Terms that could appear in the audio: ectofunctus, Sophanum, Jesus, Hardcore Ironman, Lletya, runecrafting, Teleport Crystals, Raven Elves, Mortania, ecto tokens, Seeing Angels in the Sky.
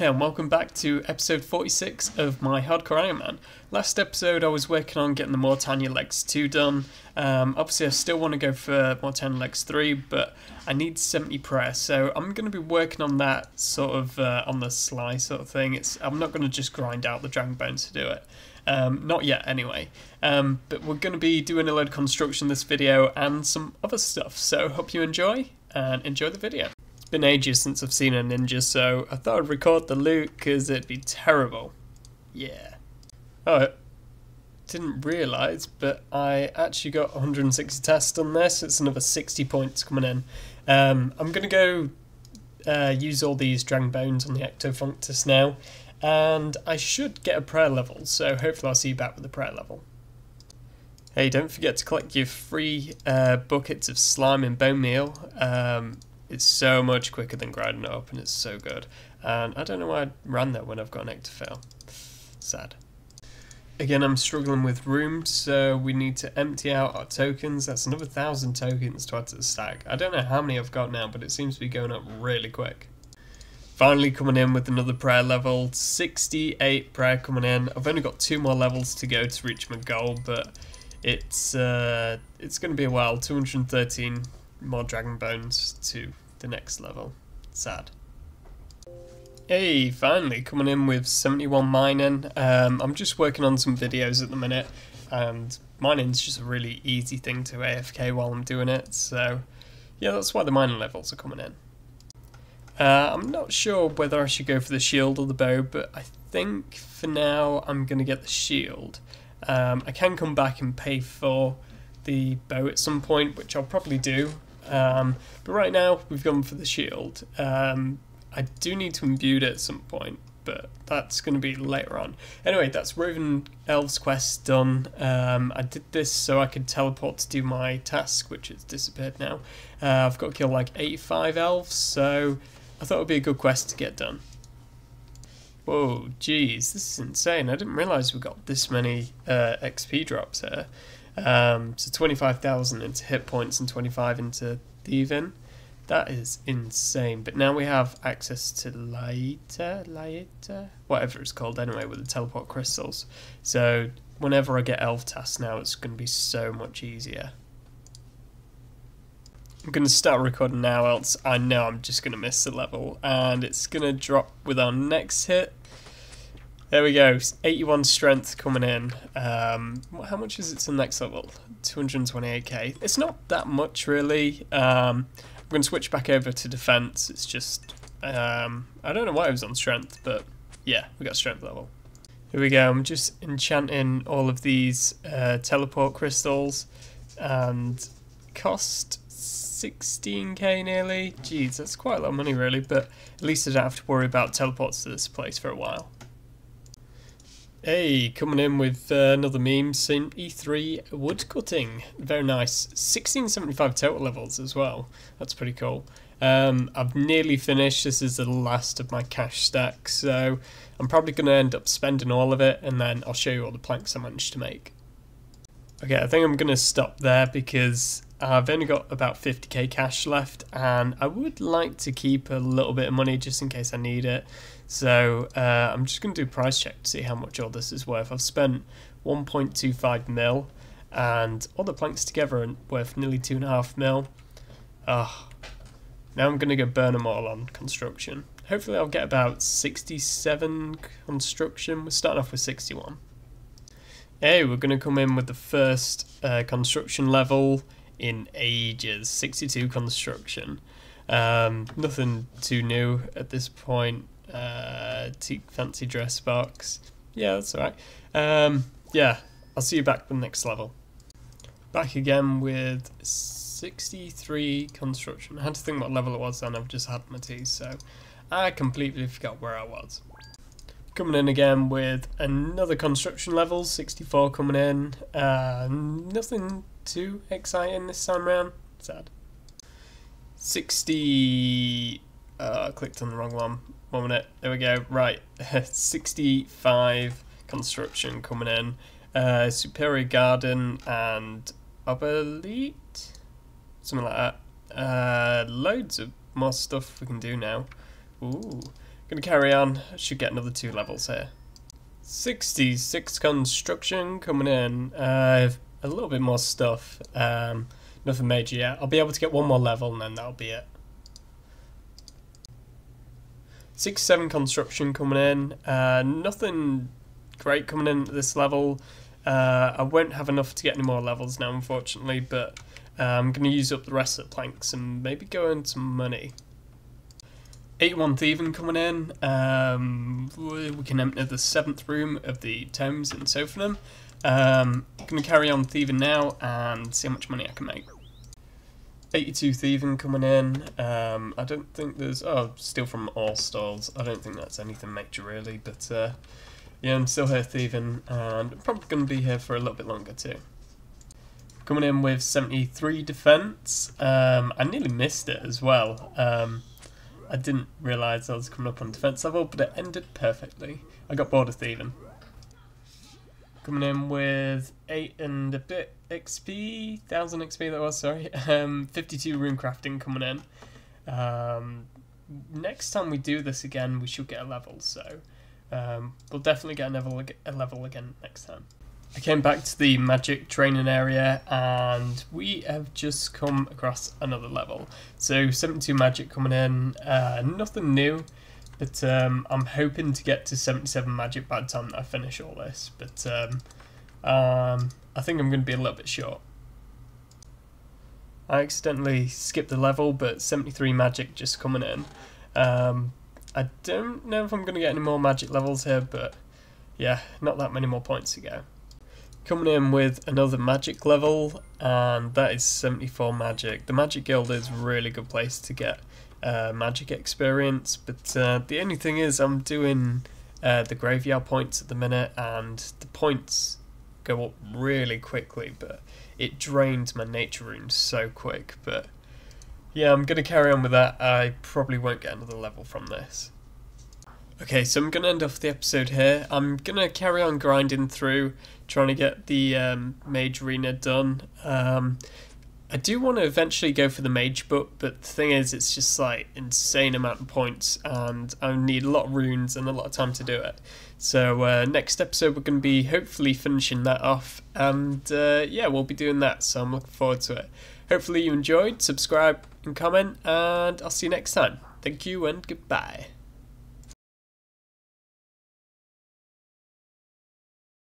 Hey, and welcome back to episode 46 of my Hardcore Ironman. Last episode I was working on getting the Mortania Legs 2 done. Obviously I still want to go for Mortania Legs 3, but I need 70 prayer, so I'm going to be working on that sort of on the sly sort of thing. I'm not going to just grind out the dragon bones to do it. Not yet anyway. But we're going to be doing a load of construction this video and some other stuff, so hope you enjoy, and enjoy the video. Been ages since I've seen a ninja, so I thought I'd record the loot because it'd be terrible. Yeah. Oh, didn't realise, but I actually got 160 tests on this. So it's another 60 points coming in. I'm gonna go use all these dragon bones on the ectofunctus now, and I should get a prayer level. So hopefully I'll see you back with the prayer level. Hey, don't forget to collect your free buckets of slime and bone meal. It's so much quicker than grinding it up, and it's so good. And I don't know why I ran that when I've got an ectofail. Sad. Again, I'm struggling with room, so we need to empty out our tokens. That's another 1,000 tokens to add to the stack. I don't know how many I've got now, but it seems to be going up really quick. Finally coming in with another prayer level. 68 prayer coming in. I've only got 2 more levels to go to reach my goal, but it's going to be a while. 213 more dragon bones to the next level. Sad. Hey, finally coming in with 71 mining. I'm just working on some videos at the minute, and mining's just a really easy thing to AFK while I'm doing it, so yeah, that's why the mining levels are coming in. I'm not sure whether I should go for the shield or the bow, but I think for now I'm gonna get the shield. I can come back and pay for the bow at some point, which I'll probably do. But right now we've gone for the shield. I do need to imbue it at some point, but that's going to be later on. Anyway, that's Raven Elves quest done. I did this so I could teleport to do my task, which has disappeared now. I've got to kill like 85 elves, so I thought it would be a good quest to get done. Whoa, geez, this is insane. I didn't realise we got this many XP drops here. So 25,000 into hit points and 25 into thieving. That is insane. But now we have access to Lletya, whatever it's called anyway, with the teleport crystals. So whenever I get elf tasks now, it's going to be so much easier. I'm going to start recording now, else I know I'm just going to miss the level. And it's going to drop with our next hit. There we go, 81 strength coming in. How much is it to the next level? 228k. It's not that much really. I'm going to switch back over to defense. It's just, I don't know why I was on strength, but yeah, we got strength level. Here we go, I'm just enchanting all of these teleport crystals, and cost 16k nearly. Jeez, that's quite a lot of money really, but at least I don't have to worry about teleports to this place for a while. Hey, coming in with another meme, E3 woodcutting. Very nice. 1675 total levels as well. That's pretty cool. I've nearly finished. This is the last of my cash stack, so I'm probably going to end up spending all of it, and then I'll show you all the planks I managed to make. Okay, I think I'm going to stop there because I've only got about 50k cash left, and I would like to keep a little bit of money just in case I need it. So I'm just going to do price check to see how much all this is worth. I've spent 1.25 mil, and all the planks together are worth nearly 2.5 mil. Now I'm going to go burn them all on construction. Hopefully I'll get about 67 construction. We're starting off with 61. Hey, we're going to come in with the first construction level in ages, 62 construction. Nothing too new at this point. Fancy dress box. Yeah, that's alright. Yeah, I'll see you back for the next level. Back again with 63 construction. I had to think what level it was, and I've just had my tea, so I completely forgot where I was. Coming in again with another construction level, 64 coming in. Nothing too exciting this time round. Sad. 60... I clicked on the wrong one. 1 minute, there we go, right, 65 construction coming in, superior garden and obelite, something like that, loads of more stuff we can do now. Ooh, Gonna carry on. Should get another 2 levels here. 66 construction coming in. I have a little bit more stuff. Nothing major yet. I'll be able to get 1 more level and then that'll be it. 67 construction coming in. Nothing great coming in at this level. I won't have enough to get any more levels now, unfortunately, but I'm going to use up the rest of the planks and maybe go earn some money. 81 thieving coming in. We can enter the 7th room of the tomes in Sophanum. I'm going to carry on thieving now and see how much money I can make. 82 thieving coming in. I don't think there's... oh, steal from all stalls. I don't think that's anything major really, but yeah, I'm still here thieving and I'm probably going to be here for a little bit longer too. Coming in with 73 defense. I nearly missed it as well. I didn't realise I was coming up on defense level, but it ended perfectly. I got bored of thieving. Coming in with 8 and a bit XP, 1000 XP that was, sorry. 52 runecrafting coming in. Next time we do this again, we should get a level, so we'll definitely get a level again next time. I came back to the magic training area and we have just come across another level. So 72 magic coming in, nothing new, but I'm hoping to get to 77 magic by the time that I finish all this, but I think I'm going to be a little bit short. I accidentally skipped the level, but 73 magic just coming in. I don't know if I'm going to get any more magic levels here, but yeah, not that many more points to go. Coming in with another magic level, and that is 74 magic. The Magic Guild is a really good place to get magic experience, but the only thing is I'm doing the graveyard points at the minute, and the points go up really quickly, but it drains my nature rune so quick. But yeah, I'm going to carry on with that. I probably won't get another level from this. Okay, so I'm going to end off the episode here. I'm going to carry on grinding through, trying to get the mage arena done. I do want to eventually go for the mage book, but the thing is, it's just like insane amount of points, and I need a lot of runes and a lot of time to do it. So next episode, we're going to be hopefully finishing that off, and yeah, we'll be doing that, so I'm looking forward to it. Hopefully you enjoyed, subscribe and comment, and I'll see you next time. Thank you and goodbye.